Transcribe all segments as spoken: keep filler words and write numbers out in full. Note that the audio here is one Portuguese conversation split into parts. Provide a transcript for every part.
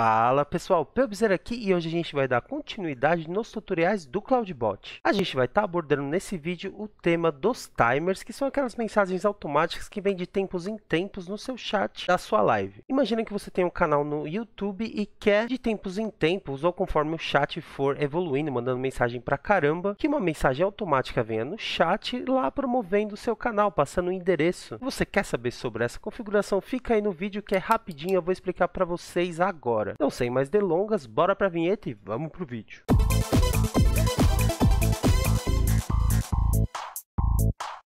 Fala pessoal, Pelbzer aqui e hoje a gente vai dar continuidade nos tutoriais do CloudBot. A gente vai estar tá abordando nesse vídeo o tema dos timers, que são aquelas mensagens automáticas que vêm de tempos em tempos no seu chat da sua live. Imagina que você tem um canal no YouTube e quer de tempos em tempos, ou conforme o chat for evoluindo, mandando mensagem pra caramba, que uma mensagem automática venha no chat lá promovendo o seu canal, passando o endereço. Se você quer saber sobre essa configuração, fica aí no vídeo que é rapidinho, eu vou explicar pra vocês agora. Então, sem mais delongas, bora pra vinheta e vamos pro vídeo.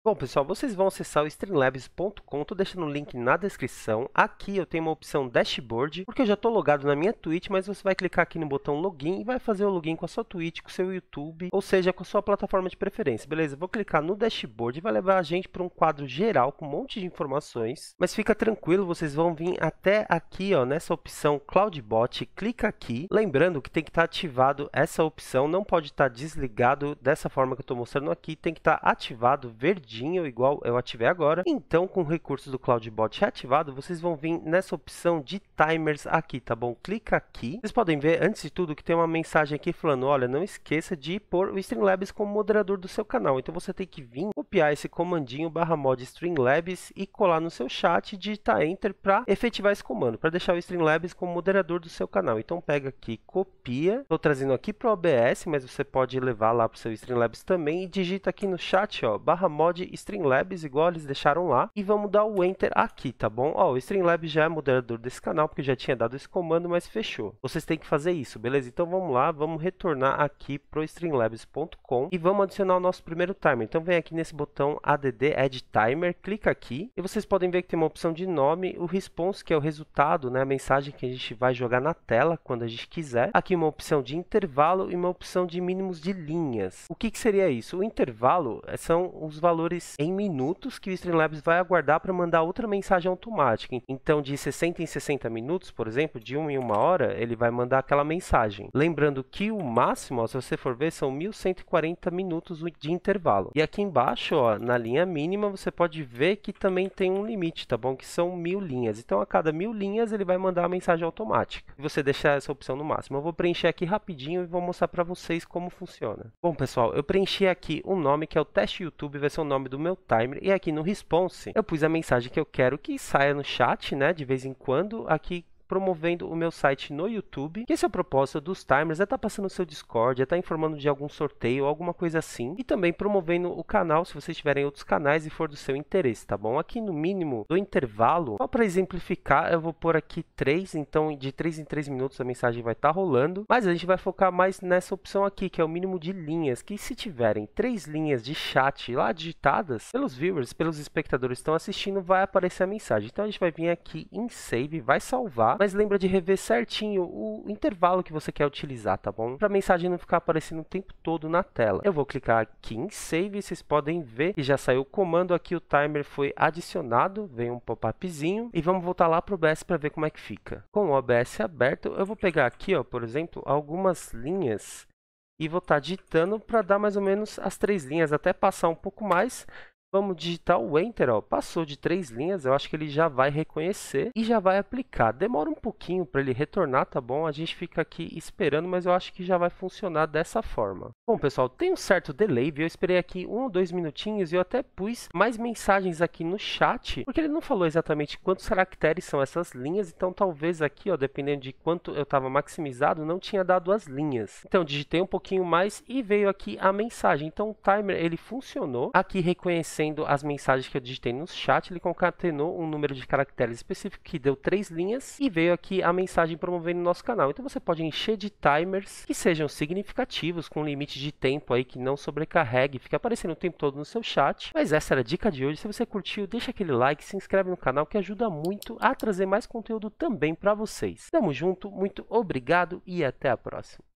Bom pessoal, vocês vão acessar o streamlabs ponto com, estou deixando o link na descrição. Aqui eu tenho uma opção dashboard, porque eu já estou logado na minha Twitch, mas você vai clicar aqui no botão login e vai fazer o login com a sua Twitch, com o seu YouTube, ou seja, com a sua plataforma de preferência, beleza? Vou clicar no dashboard e vai levar a gente para um quadro geral com um monte de informações, mas fica tranquilo, vocês vão vir até aqui, ó, nessa opção CloudBot, clica aqui, lembrando que tem que estar tá ativado essa opção, não pode estar tá desligado dessa forma que eu estou mostrando aqui, tem que estar tá ativado verdinho, igual eu ativei agora. Então, com o recurso do CloudBot reativado, vocês vão vir nessa opção de timers aqui, tá bom? Clica aqui. Vocês podem ver, antes de tudo, que tem uma mensagem aqui falando, olha, não esqueça de pôr o Streamlabs como moderador do seu canal. Então, você tem que vir copiar esse comandinho barra mod Streamlabs e colar no seu chat e digitar Enter para efetivar esse comando, para deixar o Streamlabs como moderador do seu canal. Então, pega aqui, copia. Estou trazendo aqui para o O B S, mas você pode levar lá para o seu Streamlabs também e digita aqui no chat, ó, barra mod Streamlabs, igual eles deixaram lá, e vamos dar o Enter aqui, tá bom? Ó, o Streamlabs já é moderador desse canal, porque já tinha dado esse comando, mas fechou. Vocês têm que fazer isso, beleza? Então vamos lá, vamos retornar aqui pro streamlabs ponto com e vamos adicionar o nosso primeiro timer. Então vem aqui nesse botão add, add timer, clica aqui, e vocês podem ver que tem uma opção de nome, o response, que é o resultado, né? A mensagem que a gente vai jogar na tela, quando a gente quiser. Aqui uma opção de intervalo e uma opção de mínimos de linhas. O que que seria isso? O intervalo são os valores em minutos que o Streamlabs vai aguardar para mandar outra mensagem automática. Então, de sessenta em sessenta minutos, por exemplo, de uma em uma hora, ele vai mandar aquela mensagem. Lembrando que o máximo, ó, se você for ver, são mil cento e quarenta minutos de intervalo. E aqui embaixo, ó, na linha mínima, você pode ver que também tem um limite, tá bom? Que são mil linhas. Então, a cada mil linhas, ele vai mandar a mensagem automática. E você deixar essa opção no máximo. Eu vou preencher aqui rapidinho e vou mostrar para vocês como funciona. Bom, pessoal, eu preenchi aqui um nome que é o teste YouTube, vai ser o nome do meu timer, e aqui no response eu pus a mensagem que eu quero que saia no chat, né, de vez em quando, aqui promovendo o meu site no YouTube. Esse é o propósito dos timers, é estar passando o seu Discord, é estar informando de algum sorteio, alguma coisa assim, e também promovendo o canal, se vocês tiverem outros canais e for do seu interesse, tá bom? Aqui no mínimo do intervalo, só para exemplificar, eu vou pôr aqui três, então de três em três minutos a mensagem vai estar rolando, mas a gente vai focar mais nessa opção aqui, que é o mínimo de linhas, que se tiverem três linhas de chat lá digitadas, pelos viewers, pelos espectadores que estão assistindo, vai aparecer a mensagem. Então a gente vai vir aqui em Save, vai salvar, mas lembra de rever certinho o intervalo que você quer utilizar, tá bom? Para a mensagem não ficar aparecendo o tempo todo na tela. Eu vou clicar aqui em Save, vocês podem ver que já saiu o comando aqui, o timer foi adicionado, vem um pop-upzinho, e vamos voltar lá para o O B S para ver como é que fica. Com o O B S aberto, eu vou pegar aqui, ó, por exemplo, algumas linhas e vou estar digitando para dar mais ou menos as três linhas, até passar um pouco mais. Vamos digitar o Enter, ó. Passou de três linhas, eu acho que ele já vai reconhecer e já vai aplicar. Demora um pouquinho para ele retornar, tá bom? A gente fica aqui esperando, mas eu acho que já vai funcionar dessa forma. Bom, pessoal, tem um certo delay, viu? Eu esperei aqui um ou dois minutinhos e eu até pus mais mensagens aqui no chat, porque ele não falou exatamente quantos caracteres são essas linhas, então talvez aqui, ó, dependendo de quanto eu estava maximizado, não tinha dado as linhas. Então, digitei um pouquinho mais e veio aqui a mensagem. Então, o timer, ele funcionou. Aqui, reconhecendo as mensagens que eu digitei no chat, ele concatenou um número de caracteres específico que deu três linhas e veio aqui a mensagem promovendo o nosso canal. Então você pode encher de timers que sejam significativos, com limite de tempo aí que não sobrecarregue, fica aparecendo o tempo todo no seu chat. Mas essa era a dica de hoje. Se você curtiu, deixa aquele like, se inscreve no canal que ajuda muito a trazer mais conteúdo também para vocês. Tamo junto, muito obrigado e até a próxima.